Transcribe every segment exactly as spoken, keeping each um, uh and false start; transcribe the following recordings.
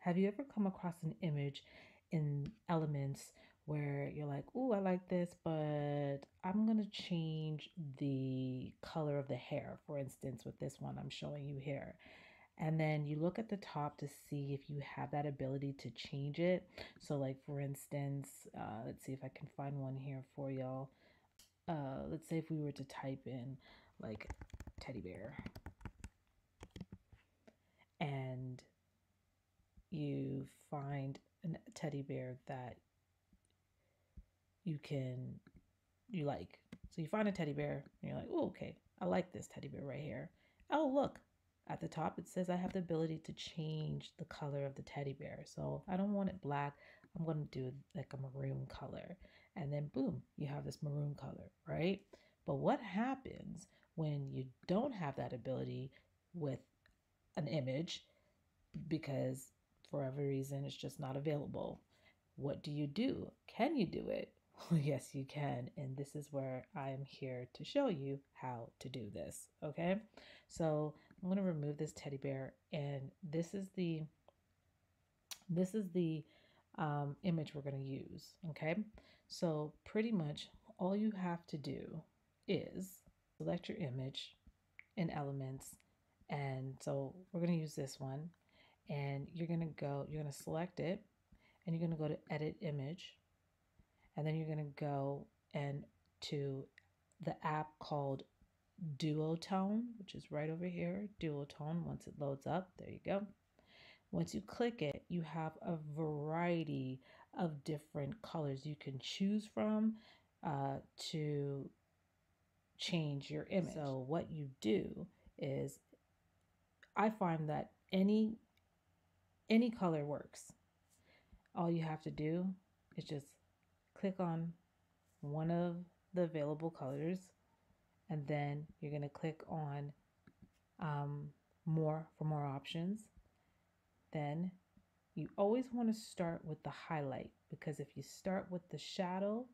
Have you ever come across an image in Elements where you're like, oh, I like this, but I'm going to change the color of the hair, for instance, with this one I'm showing you here. And then you look at the top to see if you have that ability to change it. So like, for instance, uh, let's see if I can find one here for y'all. Uh, let's say if we were to type in like teddy bear, and you find a teddy bear that you can, you like. So you find a teddy bear and you're like, oh, okay, I like this teddy bear right here. Oh, look. At the top, it says I have the ability to change the color of the teddy bear. So if I don't want it black, I'm going to do like a maroon color. And then boom, you have this maroon color, right? But what happens when you don't have that ability with an image because for every reason it's just not available? What do you do? Can you do it? Well, yes, you can. And this is where I am here to show you how to do this. Okay, so I'm going to remove this teddy bear, and this is the this is the um, image we're going to use. Okay, so pretty much all you have to do is select your image in Elements, and so we're going to use this one, and you're going to go, you're going to select it, and you're going to go to Edit Image. And then you're going to go and to the app called Duotone, which is right over here, Duotone. Once it loads up, there you go. Once you click it, you have a variety of different colors you can choose from uh, to change your image. So what you do is, I find that any, any color works. All you have to do is just click on one of the available colors, and then you're going to click on um, more for more options. Then you always want to start with the highlight, because if you start with the shadow,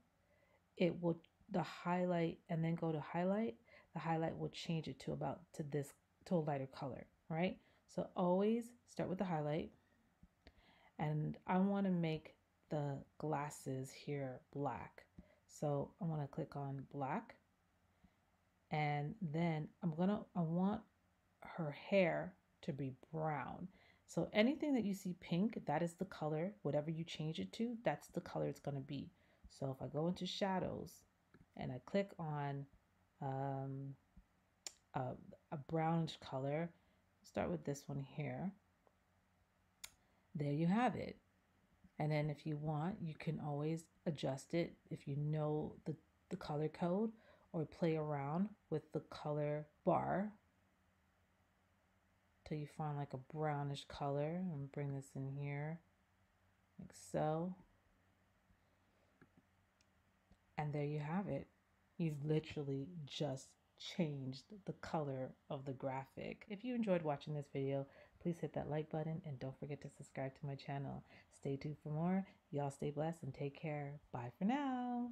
it will the highlight and then go to highlight. The highlight will change it to about to this to a lighter color, right? So always start with the highlight. And I want to make the glasses here black, so I want to click on black, and then I'm gonna I want her hair to be brown. So anything that you see pink, that is the color. Whatever you change it to, that's the color it's gonna be. So if I go into shadows and I click on um, a, a brownish color, start with this one here. There you have it. And then if you want, you can always adjust it if you know the, the color code, or play around with the color bar till you find like a brownish color. And bring this in here like so. And there you have it. You've literally just changed the color of the graphic. If you enjoyed watching this video, please hit that like button, and don't forget to subscribe to my channel. Stay tuned for more. Y'all stay blessed and take care. Bye for now.